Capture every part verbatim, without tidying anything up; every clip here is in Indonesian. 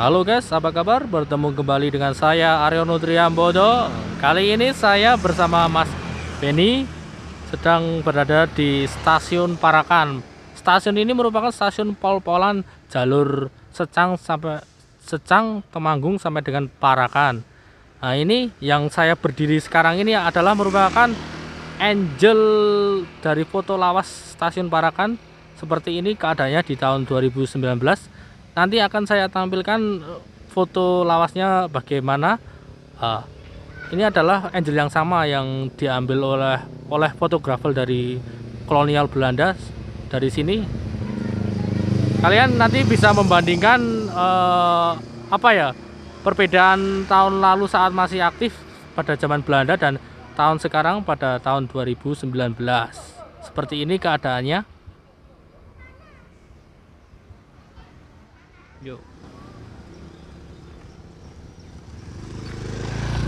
Halo guys, apa kabar? Bertemu kembali dengan saya Aryo Nur Triambodho. Kali ini saya bersama Mas Benny sedang berada di Stasiun Parakan. Stasiun ini merupakan stasiun Pol-Polan jalur Secang sampai Secang Temanggung sampai dengan Parakan. Nah, ini yang saya berdiri sekarang ini adalah merupakan angel dari foto lawas Stasiun Parakan. Seperti ini keadaannya di tahun dua ribu sembilan belas. Nanti akan saya tampilkan foto lawasnya bagaimana. Uh, ini adalah angel yang sama yang diambil oleh oleh fotografer dari kolonial Belanda dari sini. Kalian nanti bisa membandingkan uh, apa ya perbedaan tahun lalu saat masih aktif pada zaman Belanda dan tahun sekarang pada tahun dua ribu sembilan belas. Seperti ini keadaannya. Yuk,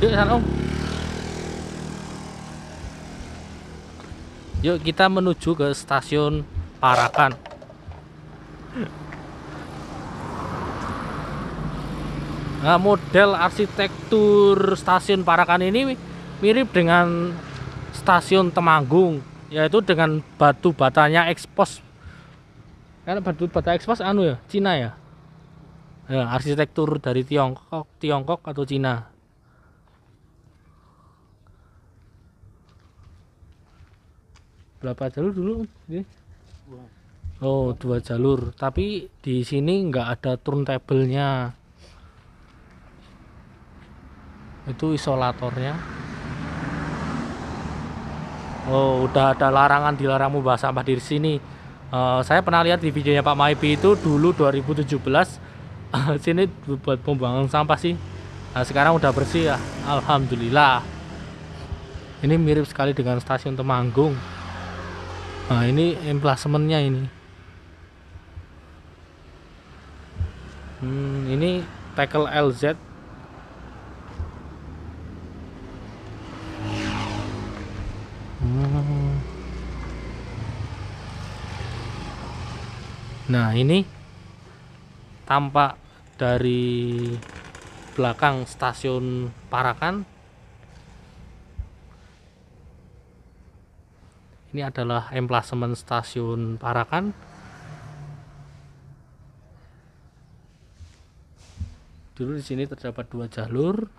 yuk, sana, Om. Yuk kita menuju ke Stasiun Parakan. Nah, model arsitektur Stasiun Parakan ini mirip dengan Stasiun Temanggung, yaitu dengan batu batanya ekspos. Karena batu bata ekspos anu ya, Cina ya. Ya, arsitektur dari Tiongkok, Tiongkok atau Cina. Berapa jalur dulu? Oh, dua jalur. Tapi di sini nggak ada turntablenya. Itu isolatornya. Oh, udah ada larangan dilarang membawa sampah di sini. Uh, saya pernah lihat di videonya Pak Maipi itu dulu dua ribu tujuh belas. Sini buat pembuangan sampah sih. Nah, sekarang udah bersih ya, alhamdulillah. Ini mirip sekali dengan Stasiun Temanggung. Nah, ini emplasemennya ini. Hmm, ini tackle L Z. Hmm. Nah, ini tampak dari belakang Stasiun Parakan. Ini adalah emplasemen Stasiun Parakan. Dulu di sini terdapat dua jalur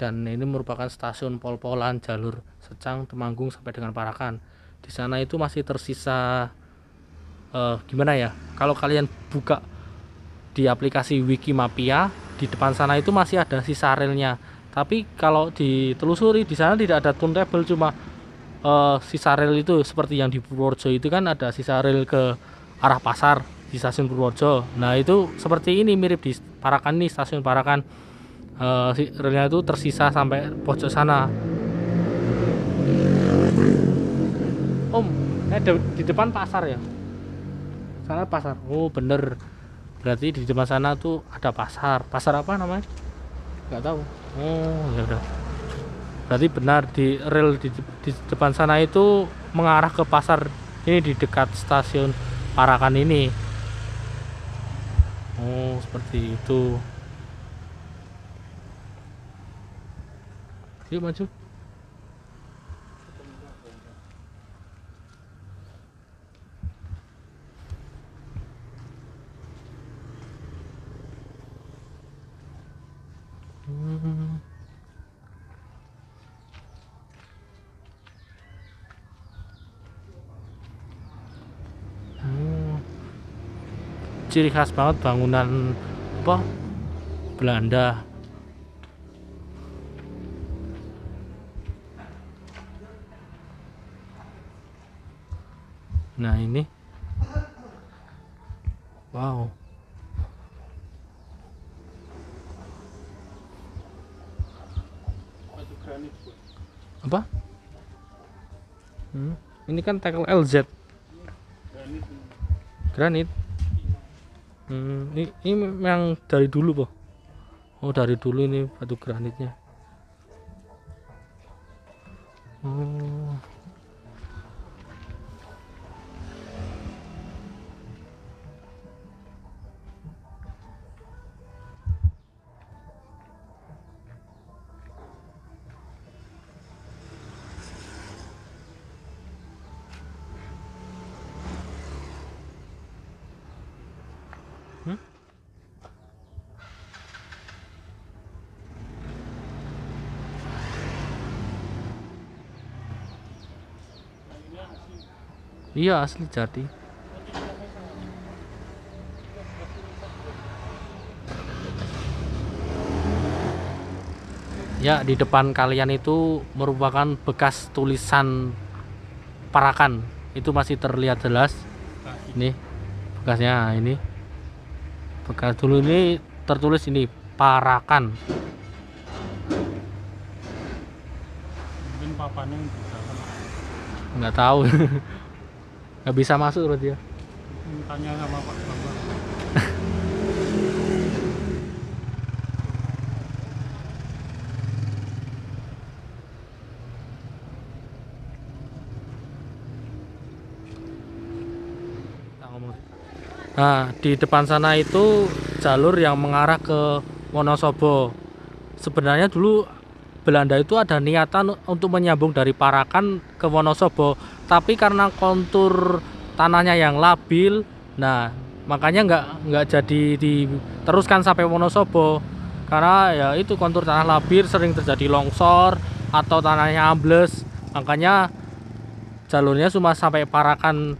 dan ini merupakan stasiun Pol-Polan jalur Secang Temanggung sampai dengan Parakan. Di sana itu masih tersisa eh, gimana ya? Kalau kalian buka di aplikasi Wikimapia, di depan sana itu masih ada sisa relnya. Tapi kalau ditelusuri di sana tidak ada turntable, cuma uh, sisa rel itu seperti yang di Purworejo itu kan ada sisa rel ke arah pasar di Stasiun Purworejo. Nah, itu seperti ini mirip di Parakan nih, Stasiun Parakan. Uh, relnya itu tersisa sampai pojok sana. Om, eh, de di depan pasar ya? Sana pasar. Oh, bener. Berarti di depan sana tuh ada pasar. Pasar apa namanya? Nggak tahu. Oh, ya udah. Berarti benar di rel di, di depan sana itu mengarah ke pasar. Ini di dekat Stasiun Parakan ini. Oh, seperti itu. Yuk maju. Ciri khas banget bangunan apa Belanda. Nah, ini wow. Apa? Hmm, ini kan tackle L Z. Granit. Hmm, ini, ini memang dari dulu, Pak. Oh, dari dulu ini batu granitnya. Oh. Iya, asli jadi. Ya, di depan kalian itu merupakan bekas tulisan Parakan. Itu masih terlihat jelas. Ini bekasnya, ini bekas dulu ini tertulis ini Parakan. Mungkin papannya nggak tahu, nggak bisa masuk berarti ya. Tanya sama Pak Bambang. Nah, di depan sana itu jalur yang mengarah ke Wonosobo. Sebenarnya dulu Belanda itu ada niatan untuk menyambung dari Parakan ke Wonosobo, tapi karena kontur tanahnya yang labil, nah makanya nggak nggak jadi diteruskan sampai Wonosobo karena ya itu kontur tanah labil, sering terjadi longsor atau tanahnya ambles, makanya jalurnya cuma sampai Parakan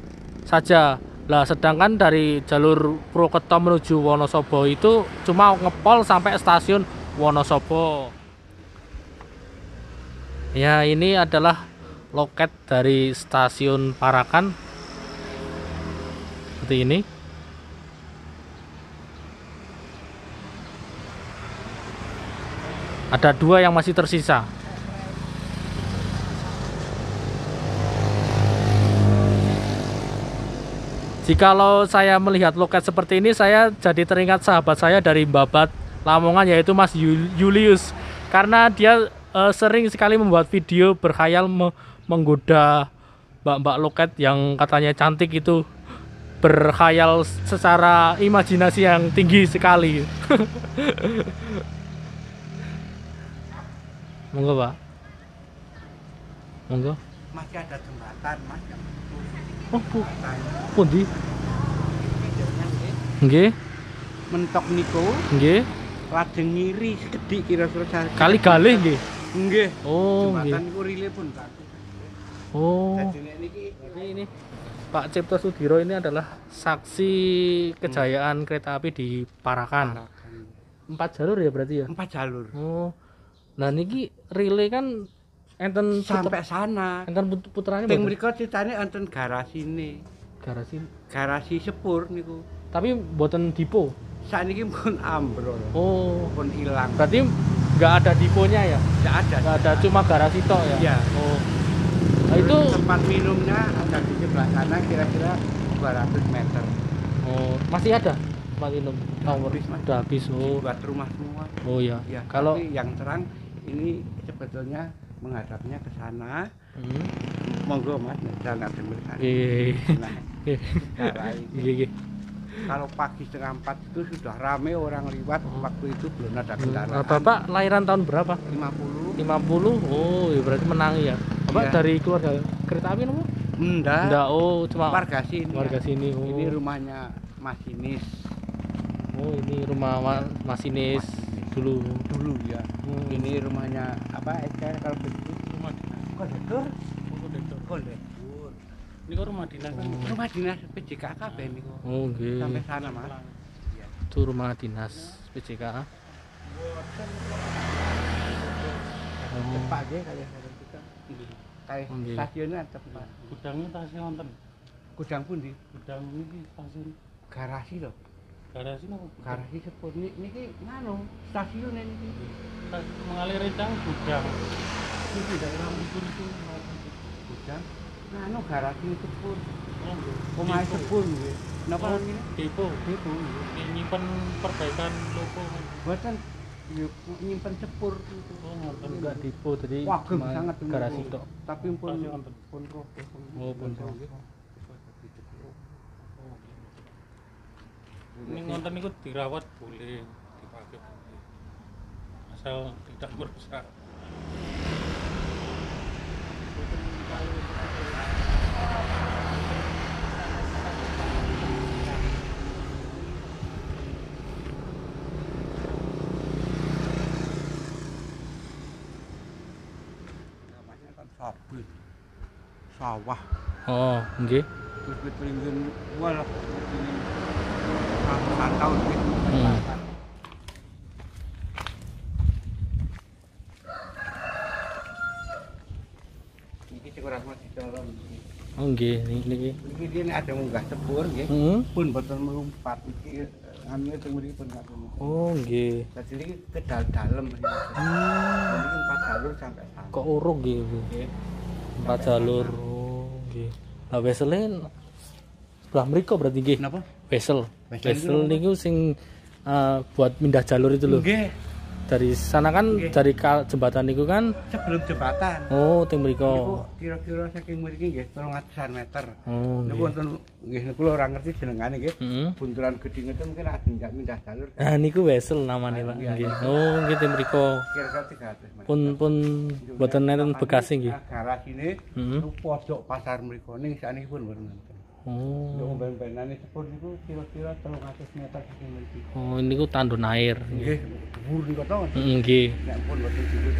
saja. Lah sedangkan dari jalur Proketom menuju Wonosobo itu cuma ngepol sampai stasiun Wonosobo. Ya, ini adalah loket dari stasiun Parakan. Seperti ini. Ada dua yang masih tersisa. Jikalau saya melihat loket seperti ini, saya jadi teringat sahabat saya dari Babat Lamongan, yaitu Mas Julius. Karena dia e, sering sekali membuat video berkhayal me menggoda mbak-mbak loket yang katanya cantik itu. Berkhayal secara imajinasi yang tinggi sekali. Monggo, Pak. Monggo. Masih ada jembatan, Mas. Oh, pundi? Nggih. Mentok niku. Nggih. Lajeng ngiri segede kira-kira. Kali galih nggih. Nggih. Oh, nggih. Jembatan niku rile pun kaku. Oh. Dadi nek niki ini Pak Cipto Sudiro ini adalah saksi kejayaan hmm. kereta api di Parakan. Empat jalur ya berarti ya? Empat jalur. Oh. Nah niki rile kan enten sampai sana. Enten putrane. Teng mriku critane enten garasine. Garasi garasi sepur niku. Tapi mboten dipo. Sakniki pun ambrol. Oh, pun hilang. Berarti nggak ada diponya ya? Nggak ada. Nggak ada, cuma garasi tok ya. Iya. Oh. Nah, itu tempat minumnya ada di sebelah sana kira-kira dua ratus meter. Oh, masih ada tempat minum. Nomor sudah habis. Oh, buat rumah semua. Oh iya. Ya, kalau yang terang ini sebetulnya menghadapnya ke sana. Hmm. Monggo Mas, jangan terbelah. Nggih. Nggih. Kalau pagi setengah empat itu sudah ramai orang lewat, waktu itu belum ada kendaraan. Bapak lahiran tahun berapa? lima puluh. lima puluh. Oh, ya berarti menangi ya. Bapak ya. Dari keluarga kereta api nopo? Enggak. Enggak, oh cuma warga sini. Warga sini. Oh. Ini rumahnya masinis. Oh, ini rumah ya. masinis. Mas. dulu dulu ya. Hmm. Ini rumahnya apa Eka kalau begitu rumah dinas kondektur kondektur kondektur ini kok rumah dinas kan? Oh. Rumah dinas P J K A ben niku. Oh nggih, sampai sana Mas ya. Itu rumah dinas P J K A. Tepak nggih kalian kita kae stasiunnya tepak gudangnya stasiun wonten gudang pundi gudang niki stasiun garasi lho. Garasi nopo? Garasi sepur niki nganu stasiun niki. Mengalir rendang gudang. Iki daerah mriku niku gudang. Nganu garasi sepur. Omahe sepur nggih. Napa ngene? Depo, depo. Nyimpen perbaikan lopo. Mboten nyimpen sepur niku. Oh, ngoten enggak depo dadi garasi tok. Tapi pun pun kok. Oh, pun nggih. Ini ngonten niku dirawat boleh, dipakai boleh. Asal tidak merusak. Namanya kan sabun. Sawah. Oh, nggih. Okay. terus peringin gua lah ratusan tahun gitu. Hmm. Ini kita kurang masih dorong. Oh nggih, niki. Niki dene ada munggah sepur nggih. Pun boten melompat iki anu teng mriki pun kagem. Oh nggih. Dadi niki kedal dalem. Hmm. Niki empat jalur sampai sana. Kok urung nggih iki? Empat jalur. Oh nggih. Lah wesele sebelah mriko berarti nggih. Napa? Wesel. Wesel niku sing uh, buat pindah jalur itu lho. Nggih. Dari sana kan okay. Dari jembatan itu kan sebelum jembatan. Oh, teng mriko. Kira-kira saking mriki nggih telung atusan meter. Oh. Niku wonten nggih niku lho ora ngerti jenengane nggih. Bunturan gedhe niku mungkin ada ndak pindah jalur. Ah niku wesel namane, Pak. Nggih. Oh, nggih teng mriko. Kira-kira tiga ratus meter. Pun-pun mboten nenten bekase nggih. Garasine niku pojok pasar mriko ning sakniki pun mboten nenten. Oh. Niku ben-benane sepur niku kira-kira telung atus meter saking mriki. Oh, niku tandon air. Nggih, dhuwur niku to. Nggih. Nek pun mboten dhuwur.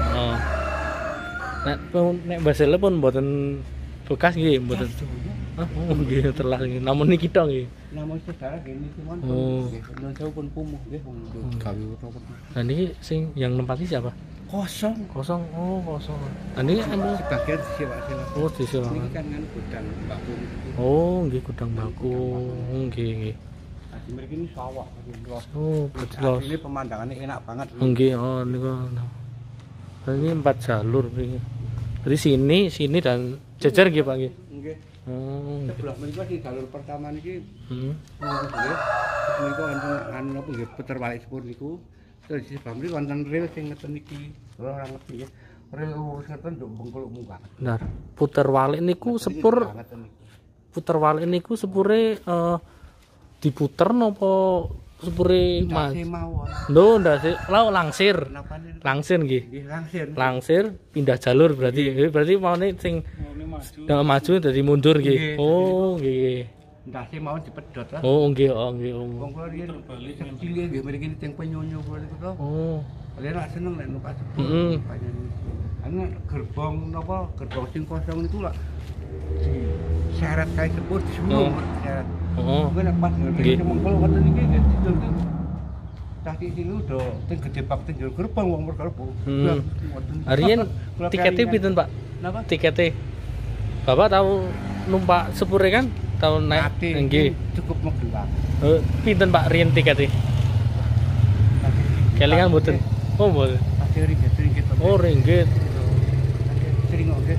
Heeh. Nek pun nek basele pun mboten bekas nggih, mboten. Hah, nggih telah nggih. Namun niki to nggih. Namun sejarah nggih niki mon. Oh, nggih pun pumuh nggih wong gawe apa. Lah niki sing yang nempati siapa? Kosong, kosong, oh kosong. Ini ambil sebagian sewa-sewa. Oh, disewa. Ini kan kan gudang baku. Oh, nggih gudang baku. Nggih, nggih. Asli mriki ini sawah, los. Oh, los. Ini pemandangannya enak banget. Nggih, oh niku. Ini empat jalur mriki. Dari sini, sini dan jejer nggih, Pak nggih. Nggih. Oh, sebelah mriki iki jalur pertama niki. Heeh. Niku anu apa nggih puter balik sepur niku. Terus di pabrik wonten rel sing ngeten iki. Ora ngerti ya. Rel wis ngeten nduk bengkeluk munggah. Benar. Puter walik niku sepur. Puter walik niku sepure eh diputer napa sepure Mas. Lho ndase lho langsir. Langsir nggih. Langsir. Langsir pindah jalur berarti. Berarti maune sing maju dari mundur nggih. Oh nggih. Ndase mau dipedhot lah. Oh nggih, oh nggih. Wong kula riyen bali cilik nggih mriki teng penyonyo kula niku to. Oh. Lha nek seneng nek numpak sepur. Heeh. Ana gerbong napa gerbong sing kosong niku lho. Syarat kae sepur semua syarat. Heeh. Kuwi nek pas ngerti monggo wonten iki nggih didol to. Cah iki lho do teng gedhe bak teng jero gerbong wong merkalebu. Heeh. Riyen tikete pinten, Pak? Napa? Tikete. Bapak tahu numpak sepure kan? Tahun naik tinggi cukup megah. Eh, pinten Pak riyen tikete? Kelingan mboten. Oh, mboten. ringgit ringgit. Oh, ringgit. Sering oke.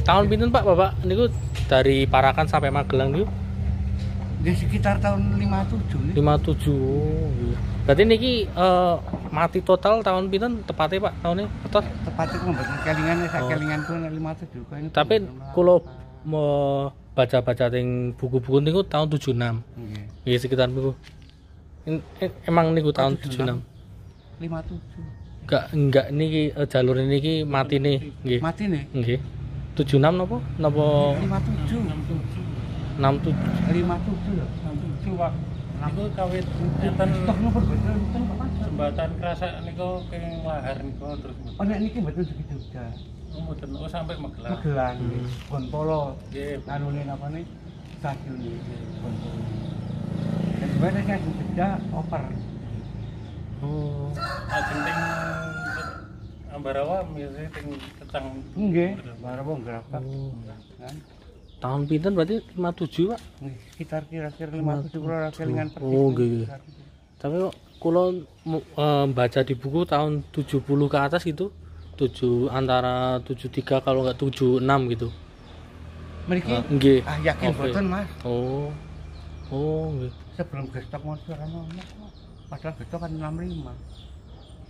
Tahun pinten Pak Bapak niku dari Parakan sampai Magelang niku? Di sekitar tahun lima puluh tujuh. lima puluh tujuh. Berarti niki uh, mati total tahun pinten tepatnya Pak tahunnya? Tepat tepatnya kok mboten kelingan sak kelingan pun lima puluh tujuh. Tapi kalau mau baca-baca ting buku-buku niku tahun tujuh enam. Nggih. Nggih sekitar niku. Emang niku tahun tujuh enam. lima puluh tujuh. Enggak enggak niki jalur niki matine nggih. Matine? Nggih. tujuh enam napa? Napa lima puluh tujuh? enam puluh tujuh. lima puluh tujuh lho. enam puluh tujuh Pak. Niku kawit enten stok nomor boten enten Pak. Jembatan Krasak niku kenging lahar niku terus. Oh nek niki mboten segi Jogja. Mboten oh sampai Magelang. Magelang nggih. Bonpolo. Nggih, anune napa niki? Stasiun niki. Bonpolo. Nek wene kan Jogja oper. Oh, ajeng Ambarawa mirih teng Secang. Nggih, Ambarawa ngrapak. Tahun pinten berarti lima puluh tujuh, Pak? Nggih, sekitar kira-kira lima puluh tujuh ora kelingan persis. Oh, nggih. Tapi kula baca di buku tahun tujuh puluh ke atas gitu. tujuh antara tujuh tiga kalau enggak tujuh enam gitu. Mriki? Nggih. Ah yakin boten, Mas. Oh. Oh, nggih. Sebelum gestok montor ana ono. Padahal gestok kan enam puluh lima.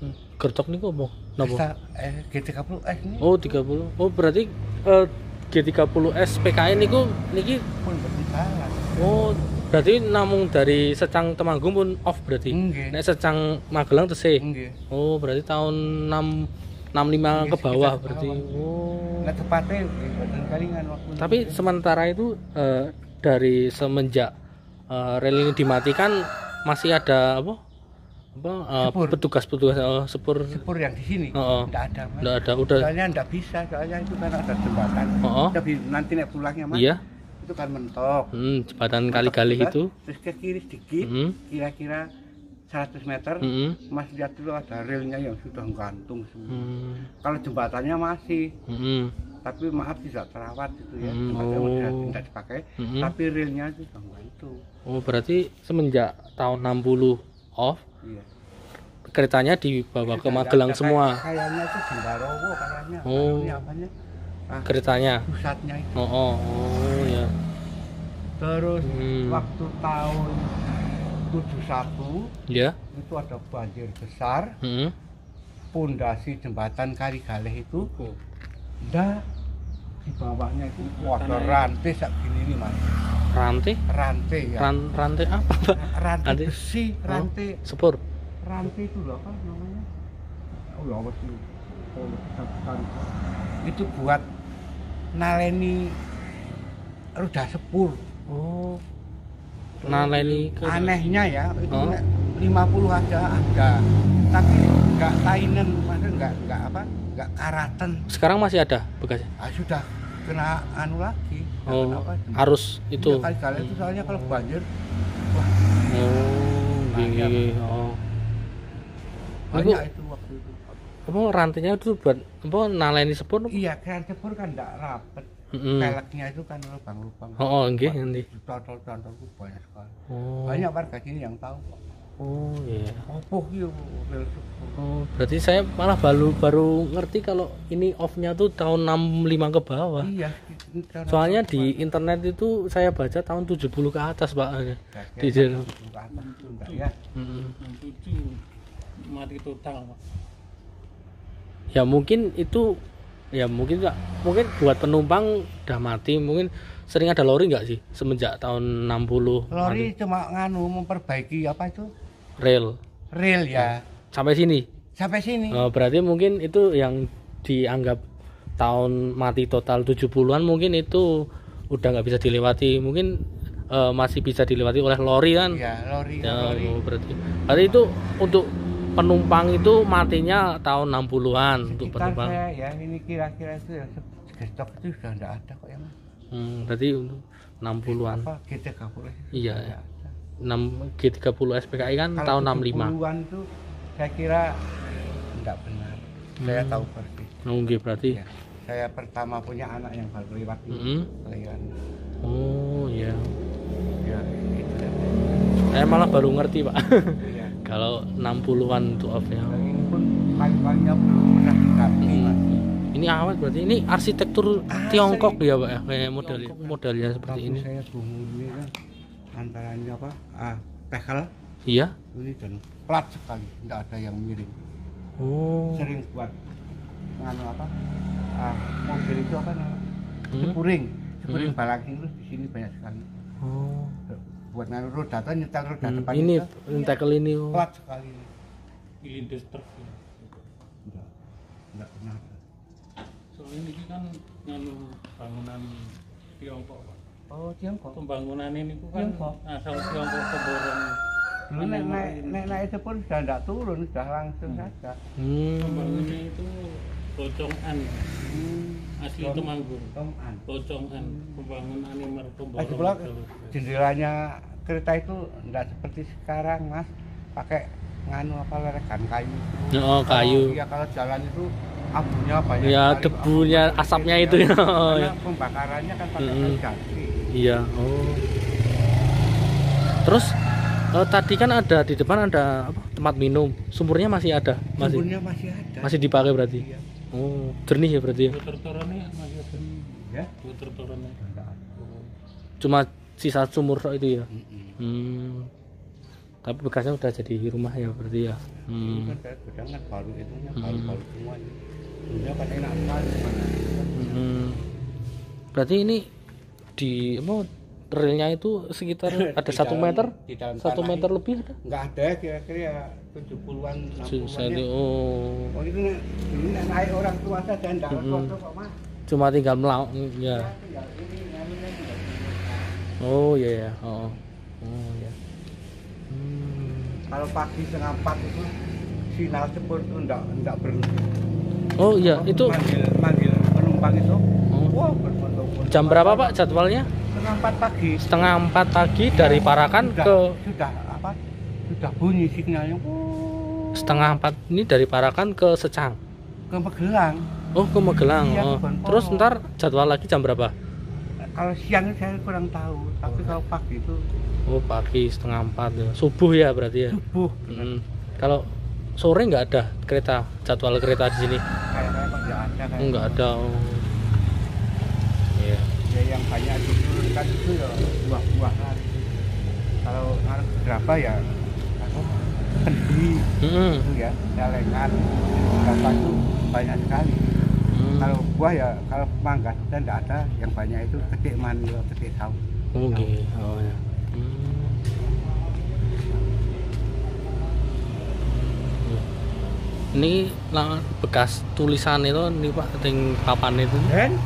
Hmm. Gertok niku apa? Napa? Eh G tiga puluh S niku. Oh, tiga puluh. Oh, berarti eh, G tiga puluh S P K I niku niki pun mboten salah. Oh, berarti namung dari Secang Temanggung pun off berarti. Nggih. Nek Secang Magelang tesih. Nggih. Oh, berarti tahun enam enam lima ke bawah berarti. Oh. Nah, tepatnya kelingan waktu. Tapi ini. Sementara itu eh, dari semenjak eh, rel ini dimatikan masih ada apa? apa uh, petugas-petugas uh, sepur sepur yang di sini uh, uh. Nggak ada, Mas. Nggak ada, udah. Soalnya nggak bisa, soalnya itu kan ada jembatan. Uh, uh. Tapi nanti naik pulangnya, Mas. Iya. Itu kan mentok. Hmm, jembatan kali-kali itu. Terus ke kiri sedikit, mm. kira-kira seratus meter, mm-hmm. Mas lihat dulu ada relnya yang sudah gantung semua. Mm. Kalau jembatannya masih, mm-hmm. tapi maaf tidak terawat itu ya, mm. jembatannya oh. tidak, tidak dipakai, mm-hmm. tapi relnya itu sudah gantung. Oh, berarti semenjak tahun enam puluh off, iya. keretanya dibawa ke Magelang semua. Kayaknya itu Jembarowo, kayaknya. Oh, apanya? Ah, keretanya. Pusatnya itu. Oh, oh, oh ya. Terus hmm. waktu tahun tujuh puluh satu yeah. itu ada banjir besar, hmm. pondasi jembatan Kaligaleh itu oh. dah di bawahnya itu ada rantai sak gini nih, Mas. Rantai? Rantai ya. Ran, rantai apa, Pak? Rantai besi, rantai oh, sepur. Rantai itu loh, apa namanya? Oh, ya, apa sih? Oh, itu buat naleni roda sepur. Oh. Naleni ke... anehnya ya itu oh. lima puluh aja ada, tapi nggak tainen, maksudnya nggak nggak apa nggak karatan. Sekarang masih ada bekasnya? Ah, sudah kena anu lagi. Oh, apa, arus itu ya, kali-kali itu soalnya kalau banjir wah. Oh, gini. Oh, banyak itu waktu itu. Kamu rantainya itu buat apa, naleni sepur? Iya, kan sepur kan nggak rapet. Mm-hmm. Peleknya itu kan lubang-lubang. Oh, nggih, nggih. Contoh-contoh banyak sekali. Oh. Banyak warga sini yang tahu. Oh, iya. Opo iki? Oh, berarti saya malah baru baru ngerti kalau ini off-nya tuh tahun enam puluh lima ke bawah. Iya. Soalnya di internet itu saya baca tahun tujuh puluh ke atas, Pak. Ya, di tujuh puluh ke atas itu enggak ya. Heeh. enam puluh tujuh mati total, Pak. Ya mungkin itu ya mungkin enggak, mungkin buat penumpang udah mati, mungkin sering ada lori nggak sih semenjak tahun enam puluh? Lori mati. Cuma nganu memperbaiki apa itu? Rel. Rel ya. Sampai sini. Sampai sini. Oh, berarti mungkin itu yang dianggap tahun mati total tujuh puluhan, mungkin itu udah nggak bisa dilewati, mungkin uh, masih bisa dilewati oleh lori kan? Iya, lori. Ya, lori. Berarti. Berarti itu untuk penumpang itu matinya tahun enam puluhan untuk penumpang. Saya ya ini kira-kira itu yang stok itu sudah enggak ada kok ya, Mas. Hmm, berarti untuk enam puluhan. Apa G tiga puluh S? Iya. Ya. G tiga puluh S P K I kan kalau tahun enam puluh lima. enam puluhan itu saya kira enggak benar. Hmm. Saya tahu persis. Nggih, berarti. Ya. Saya pertama punya anak yang baru lewat itu. Mm-hmm. Oh, iya. Ya, itu. Saya malah baru ngerti, Pak. Iya. Kalau enam puluhan itu off-nya. Ini pun paling-palingnya belum pernah dikasih. Ini awet berarti. Ini arsitektur ah, Tiongkok saya, ya, Pak ya, kayak model modelnya seperti ini. Saya bingung ini kan antaranya apa? Ah, tekel. Iya. Ini dan plat sekali, enggak ada yang miring. Oh. Sering buat nganu apa? Ah, mobil itu apa namanya? Hmm? Sepuring. Sepuring hmm. balaking terus di sini banyak sekali. Oh. Buat naruh roda atau nyetel roda hmm, depan ini nyetel ini kuat sekali dilindes truk enggak enggak benar soalnya ini kan nganu bangunan Tiongkok. Oh, Tiongkok pembangunan ini kan Tiongkok. Asal Tiongkok keborong dulu nek nek nek sepur sudah enggak turun sudah langsung hmm. saja hmm. pembangunannya itu bocongan hmm. asli Temanggung bocongan hmm. pembangunan ini pembangunan jendelanya kereta itu enggak seperti sekarang, Mas, pakai nganu apa lerekan kayu. Oh, kalau, kayu ya kalau jalan itu abunya banyak ya sekali, debunya abu asapnya itu ya, ya. Pembakarannya kan pakai kayu jati. Iya. Oh, terus oh, tadi kan ada di depan ada apa, tempat minum, sumurnya masih ada, masih sumurnya masih ada, masih dipakai berarti. Iya. Oh, jernih ya berarti ya. Kotor-kotornya masih ada ya, kotor-kotornya enggak ada, cuma sisa sumur itu ya. Mm-hmm. Hmm. Tapi bekasnya udah jadi rumah ya berarti ya. Hmm. Ini kan bedangan baru itunya, baru-baru semua ini. Dunia kan enak sekali. Hmm. Berarti ini di apa relnya itu sekitar ada satu meter, satu meter lebih ada? Enggak ada, kira-kira tujuh puluhan, enam puluhan-an. Oh. Oh, itu ini naik orang tua saja, enggak orang tua kok, Mas. Cuma tinggal melaut ya. Oh, iya ya. Oh. Oh, ya. Hmm. Kalau pagi setengah empat itu sinyal sepur itu enggak, enggak berhenti. Oh iya, oh, itu manggil, manggil penumpang itu. Oh. Wow, jam berapa Pak jadwalnya? Setengah empat pagi. Setengah empat pagi dari Parakan sudah, ke sudah apa? Sudah bunyi sinyalnya. Oh. Setengah empat ini dari Parakan ke Secang. Ke Magelang. Oh, ke Magelang. Iya, oh. Terus ntar jadwal lagi jam berapa? Kalau siang saya kurang tahu, tapi kalau pagi itu. Oh, pagi setengah empat ya. Subuh ya berarti ya. Subuh. Hmm. Kalau sore nggak ada kereta, jadwal kereta di sini. Kayaknya nggak ada. Kayak nggak ada. Oh. Yeah. Ya yang banyak diturunkan itu ya buah-buahan. Kalau harus berapa ya? Aku kendi, hmm. itu ya, celengan, berapa itu banyak sekali. Hmm. Kalau buah ya, kalau mangga sudah nggak ada. Yang banyak itu petik mandu, petik sawo. Oke. Okay. Oh ya. Hmm. Ini lah, bekas tulisan itu nih Pak, ting papan itu. Dan?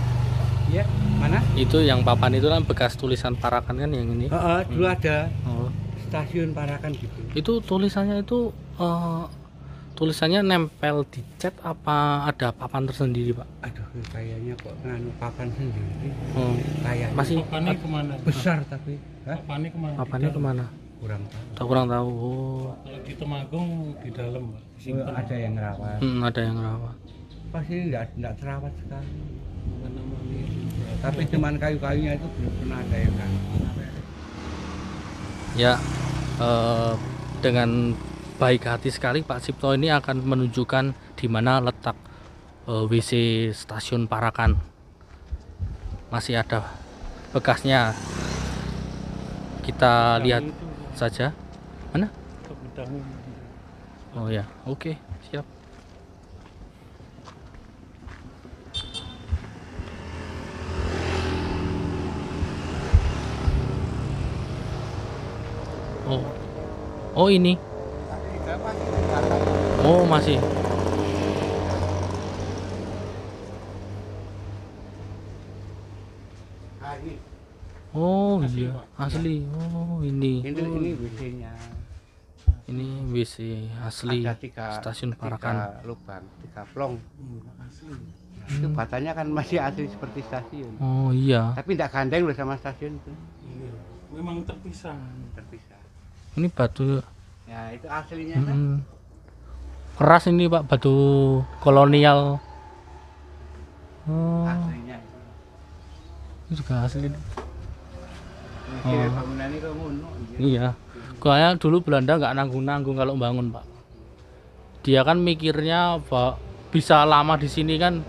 Ya, mana? Itu yang papan itu kan bekas tulisan Parakan kan yang ini. Uh, uh, dulu hmm. ada oh. Stasiun Parakan gitu. Itu tulisannya itu uh, tulisannya nempel di cat apa ada papan tersendiri Pak? Aduh, kayaknya kok nganu papan sendiri. Oh. Kayaknya. Masih papannya kemana? Besar tapi. Papannya kemana? Papannya kemana? kurang tahu kurang tahu oh. Kalau di Temanggung di dalam oh, ada yang ngerawat hmm, ada yang ngerawat pasti enggak enggak terawat sekali tapi cuman kayu-kayunya itu belum pernah ada yang kan ya eh, dengan baik hati sekali Pak Cipto ini akan menunjukkan di mana letak eh, W C Stasiun Parakan masih ada bekasnya kita lihat saja mana? Oh ya, oke, okay. Siap. Oh, oh ini? Oh masih. Oh asli, iya, Pak. Asli. Oh ini. Ini oh. Ini W C-nya. Ini W C asli. Ada tiga, Stasiun Parakan. Tiga lubang, tiga plong. Hmm. Itu batanya kan masih asli seperti stasiun. Oh iya. Tapi tidak gandeng loh sama stasiun itu. Iya. Memang terpisah. Terpisah. Ini batu. Ya itu aslinya hmm. kan. Keras ini Pak, batu kolonial. Oh. Aslinya. Itu juga asli. Oh. Iya, soalnya dulu Belanda nggak nanggung-nanggung kalau bangun Pak. Dia kan mikirnya Pak, bisa lama di sini kan,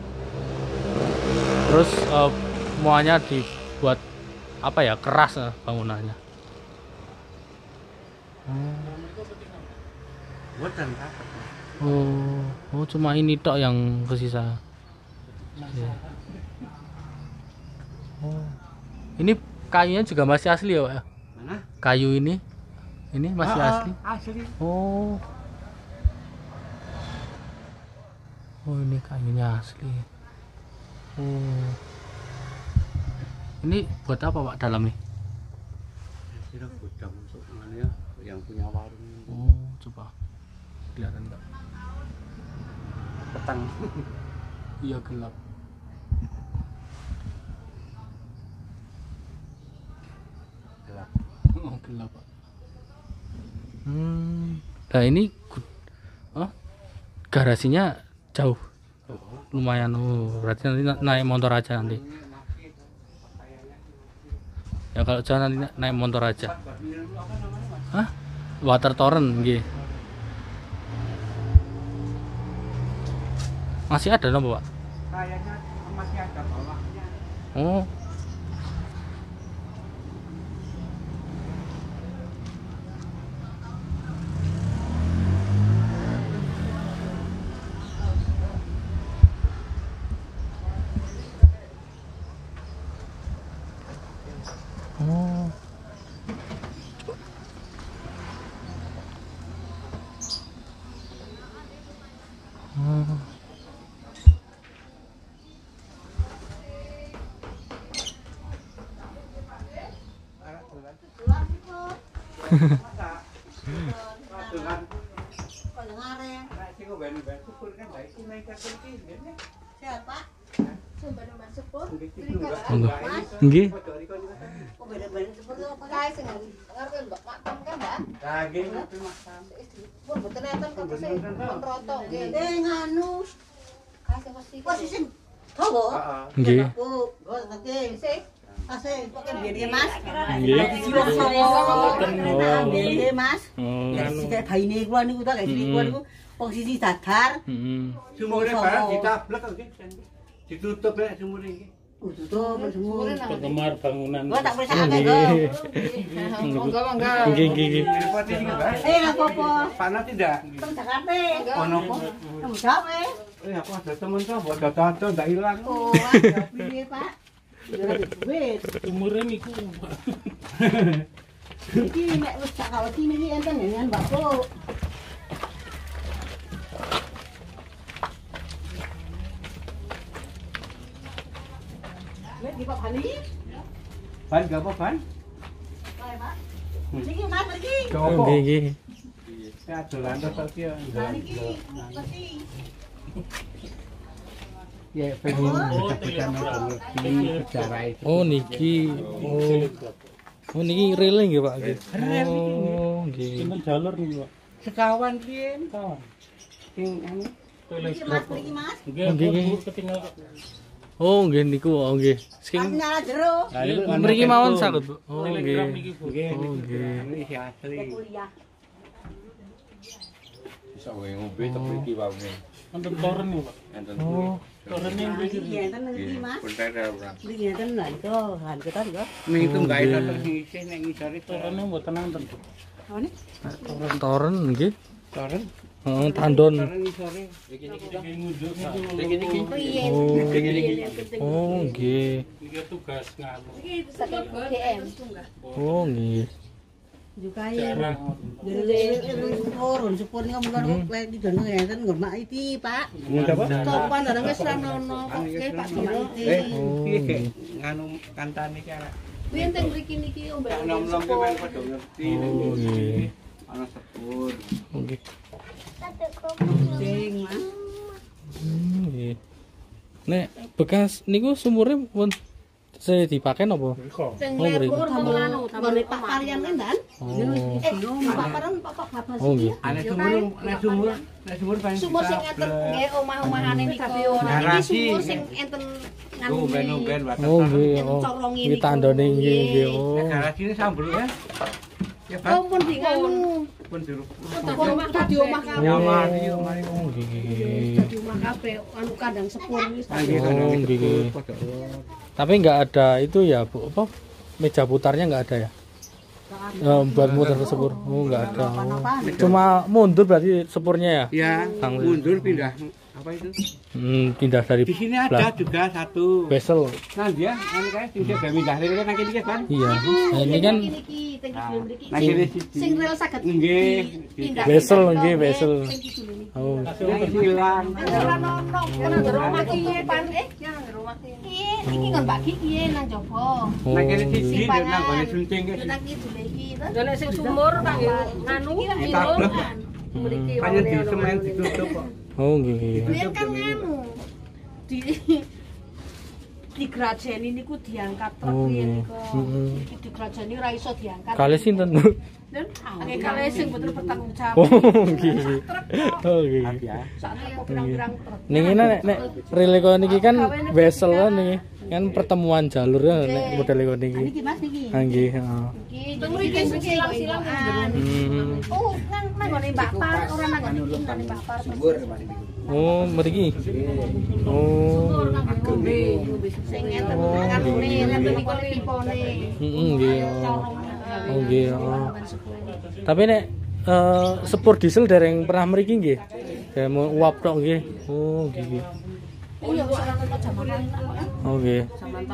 terus eh, semuanya dibuat apa ya keras eh, bangunannya. Oh. Oh, oh cuma ini tok yang tersisa. Ya. Oh, ini. Kayunya juga masih asli ya Pak? Mana? Kayu ini, ini masih ah, asli. Asli. Oh, oh ini kayunya asli. Oh, ini buat apa Pak dalam nih? Kira gudang untuk mana yang punya warung. Oh, coba kelihatan nggak? Petang. Iya gelap. Gelap. Hmm. Nah ini oh, garasinya jauh lumayan oh, berarti nanti naik motor aja nanti ya kalau jalan nanti naik motor aja. Hah? Water torrent nggih. Masih ada napa Pak? Kayaknya masih ada bawahnya. Oh Siapa? Nggih. Posisi datar. Sumure barang ditablek ditutup ya sumur ini. Tutup sumur. Penggemar bangunan. Gua tak boleh sakake, Go. Monggo monggo. Nggih nggih nggih. Eh, lha apa? Panas tidak? Enggak ape. Ono apa? Enggak ape. Eh, aku ada temen to, buat data-data ndak ilang. Oh, piye, Pak? Duit umure niku. Iki nek wis tak kawati niki enten dengan bakso. Di Pak Hani? Ban gak apa, Ban? Bae, Pak. Niki Mas pergi. Nggih. Ya dolan to saiki ya. Lah niki mesti. Ya pengen menceritakan mengenai sejarah itu. Oh niki. Oh. Oh niki rel nggih, Pak. Oh nggih. Cuman jalur niki, Pak. Sekawan piye? Kawan. Sing anu teleskop. Nggih, ketinggal. Oh nggih niku oh nggih. Sing nyala jero. Mriki mawon saged, Bu. Oh nggih. Oh nggih. Iki asli. Bisa wae ngombe tapi iki wae. Enten toren lho, Pak. Enten. Oh, torene mriki. Enten niki, Mas. Mriki enten lha iku, han ketan lho. Ning tunggae enten sing isih nek ngisore torene mboten enten, Bu. Ngene? Toren nggih. Toren. Oh, tandon. Oh, nggih. Niki tugas nganu. Oh, nggih. Jukai. Turun sepur niku mung klek di dono ngeten ngormati iki, Pak. Topan darang wis ra ono kok Pak Cipto. Eh, piye nganu kantane iki arek. Kuwi enten mriki niki ombak. Nom-nom kuwi men padha ngerti niki. Ana sepur. Nggih. Sing, Mas. Nggih. Nek bekas niku sumure pun saya dipakai napa? Sing niku tambahan nggone Pak Karyan Lendan. Eh, Pak Paran Pak Habas iki. Ana sumur nek sumur nek sumur paling sumur sing enten nggih omah-omahane tapi ora iki sumur sing enten nganu. Ben-ben watetan. Iki tandone nggih nggih. Nek garasine sambel ya. Ya Pak. Ampun dinganu. Pun dirup. Tadi omah kabeh. Tadi omah kabeh anu kandang sepur wis. Tapi enggak ada itu ya, Bu. Apa? Meja putarnya enggak ada ya? Enggak buat muter sepur. Oh, enggak ada. Cuma mundur berarti sepurnya ya? Iya. Mundur pindah apa itu? Hmm, pindah dari di sini ada juga satu besel. Nah, dia anu kae sing dia pindah rene nang kene kan? Iya. Ini kan sing rel saged nggih besel nggih besel oh hilang ora ono ana jero mati pan eh jero jero mati iki kon bagi piye nang jaba nang kene siji nang gone sunting iki nang iki dule iki to nek sing sumur nang nganu tablek mriki pancen di semen ditutup kok oh nggih kan nganu di digrajeni niku diangkat truk riyen niku. Iki digrajeni ora iso diangkat. Kali sinten, Bu? Nggih, kali sing bener bertanggung jawab. Oh, nggih. Oh, nggih. Sakniki pirang-pirang truk. Ning nek nek rele koyo niki kan wesel niki. Kan pertemuan jalur ya nek model koyo niki. Niki Mas niki. Ha nggih, heeh. Nggih, tunggu iki silang-silang. Oh, nang nang ngene Mbak Par ora nang ngene nang Mbak Par. Oh, mriki. Oh. Sing ngeten kanune nek tipone. Heeh nggih. Oh nggih. Tapi nek sepur diesel dereng pernah mriki nggih. Demo uap tok nggih. Oh nggih. Oh nggih.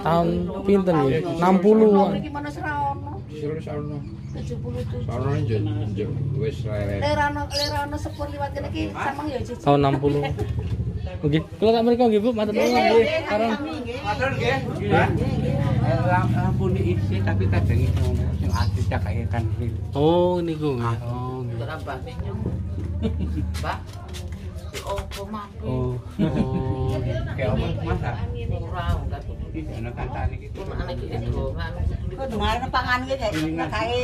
Tahun pinten nggih? enam puluh-an. Mriki meno ora ono. Diesel ora ono. tujuh puluh tujuh. Ora njenjeng wis leren. Lerano lerano sepur liwat kene iki samang ya jejeg. Tahun enam puluh. Nggih, kula tak mriko nggih, Bu, matur nuwun nggih. Karo matur nggih. Ampun isi tapi kadang iso sing ati cakake kan. Oh, niku nggih. Oh, nggih. Terabah nyung. Pak. opo mampu. Oh. Kayak opo masak. Ora enggak kudu di ana kantane iki. Ana iki dongan. Kok dongan pangan iki ya kae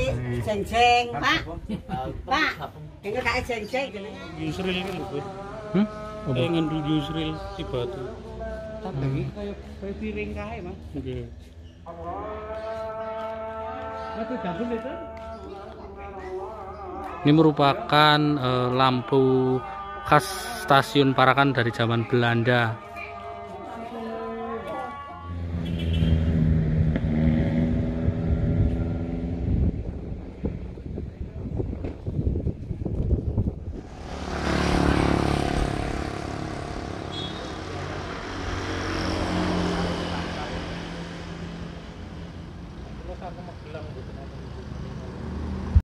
jenjeng, Pak. Pak. Iki kae jenjeng jeneng. Yusril iki lho, Bu. Heh. Opo ngendi Yusril si batu. Tapi iki kaya kaya piring kae, Mas. Nggih. Itu jambul itu. Ini merupakan eh, lampu khas Stasiun Parakan dari zaman Belanda. Terus aku mau bilang gitu.